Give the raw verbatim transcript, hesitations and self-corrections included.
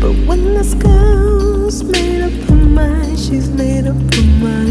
But when this girl's made up her mind, she's made up her mind.